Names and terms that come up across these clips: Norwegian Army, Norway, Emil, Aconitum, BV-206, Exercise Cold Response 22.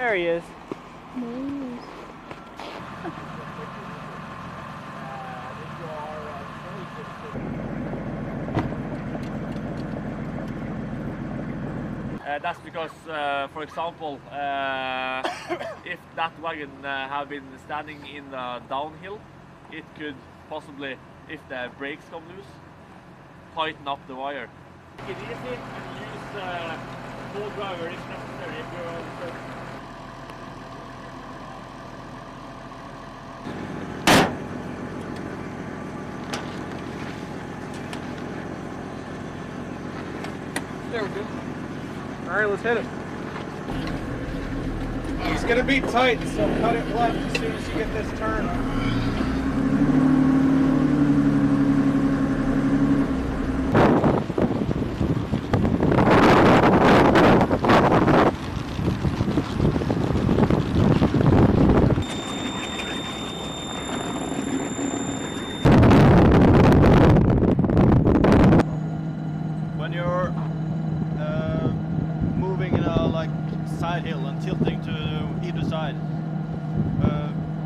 There he is. Nice. That's because, for example, if that wagon had been standing in a downhill, it could possibly, if the brakes come loose, tighten up the wire. Take it easy and use full driver if necessary if you're on the surface. There we go. All right, let's hit it. It's going to be tight, so cut it left as soon as you get this turn. When you're moving in a side hill and tilting to either side,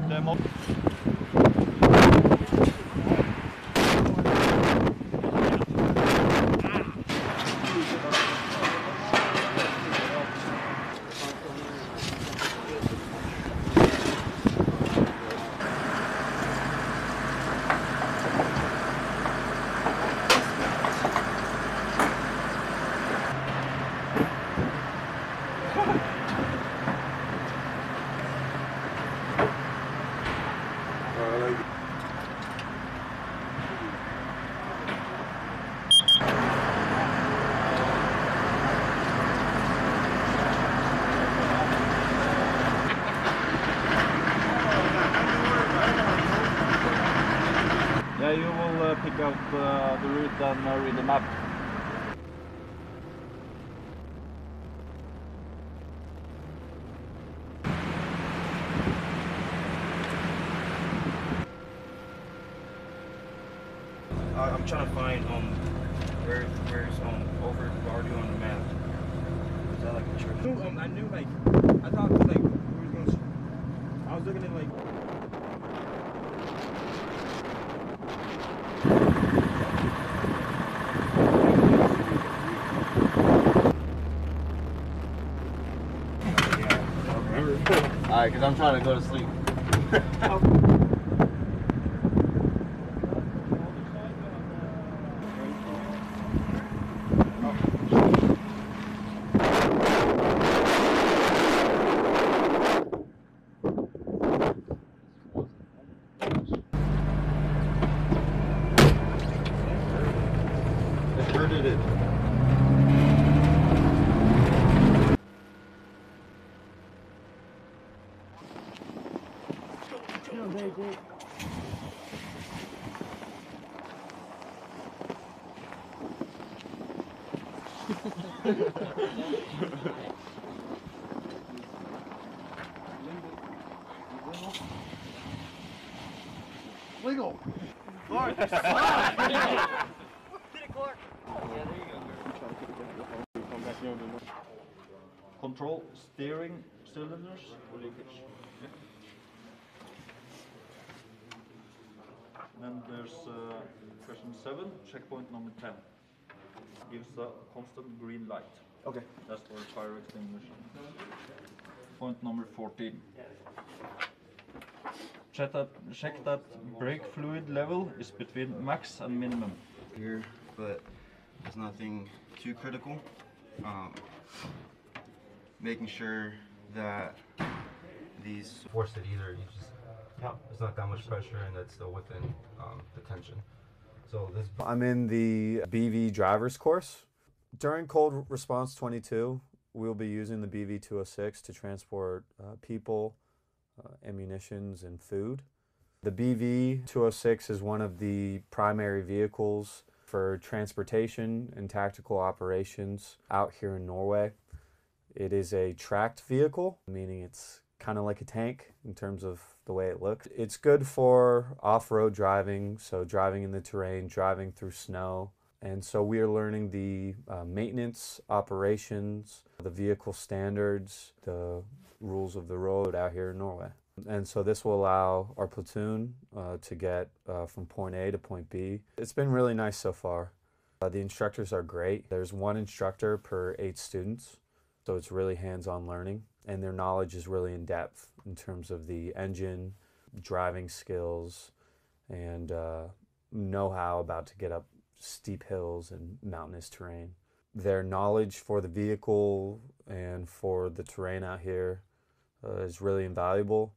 the motor. Yeah, you will pick up the route and read the map. I'm trying to find where's over Guardio on the map. Is that like a church? I knew I thought it was we were going. I was looking at Alright, because I'm trying to go to sleep. They herded it. Legal. Clark. Did it, Clark? Yeah, there you go. Control steering cylinders for leakage. And there's question 7, checkpoint number 10. Gives a constant green light. Okay. That's for fire extinguishing. Point number 14. Check that brake fluid level is between max and minimum. Here, but there's nothing too critical. Making sure that these force that either you just. Yeah. There's not that much pressure and it's still within the tension. So this I'm in the BV driver's course. During Cold Response 22, we'll be using the BV-206 to transport people, ammunitions, and food. The BV-206 is one of the primary vehicles for transportation and tactical operations out here in Norway. It is a tracked vehicle, meaning it's kind of like a tank in terms of the way it looks. It's good for off-road driving, so driving in the terrain, driving through snow, And so we are learning the maintenance, operations, the vehicle standards, the rules of the road out here in Norway. And so this will allow our platoon to get from point A to point B. It's been really nice so far. The instructors are great. There's one instructor per 8 students, so it's really hands-on learning. And their knowledge is really in depth in terms of the engine, driving skills, and know-how about to get up steep hills and mountainous terrain. Their knowledge for the vehicle and for the terrain out here is really invaluable.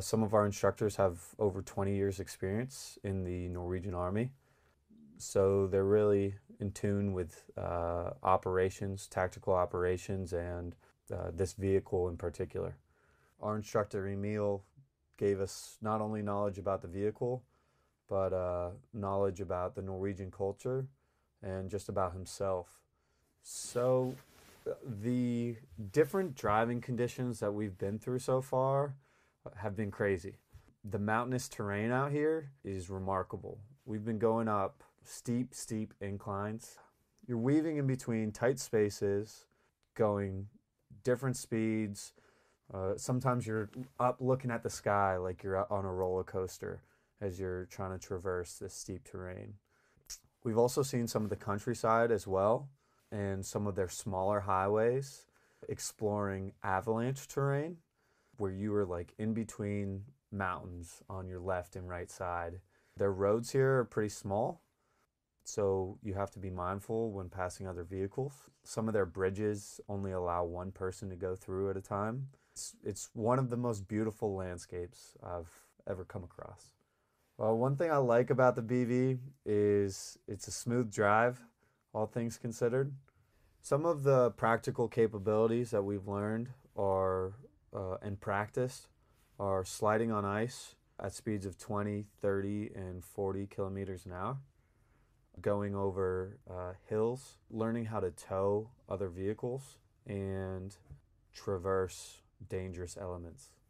Some of our instructors have over 20 years experience in the Norwegian Army, so they're really in tune with operations, tactical operations, and this vehicle in particular. Our instructor Emil gave us not only knowledge about the vehicle, but knowledge about the Norwegian culture and just about himself. So the different driving conditions that we've been through so far have been crazy. The mountainous terrain out here is remarkable. We've been going up steep, steep inclines. You're weaving in between tight spaces, going different speeds. Sometimes you're up looking at the sky like you're on a roller coaster as you're trying to traverse this steep terrain. We've also seen some of the countryside as well, and some of their smaller highways, exploring avalanche terrain where you are like in between mountains on your left and right side. Their roads here are pretty small, so you have to be mindful when passing other vehicles. Some of their bridges only allow one person to go through at a time. It's one of the most beautiful landscapes I've ever come across. Well, one thing I like about the BV is it's a smooth drive, all things considered. Some of the practical capabilities that we've learned are and practiced are sliding on ice at speeds of 20, 30, and 40 kilometers an hour. Going over hills, learning how to tow other vehicles, and traverse dangerous elements.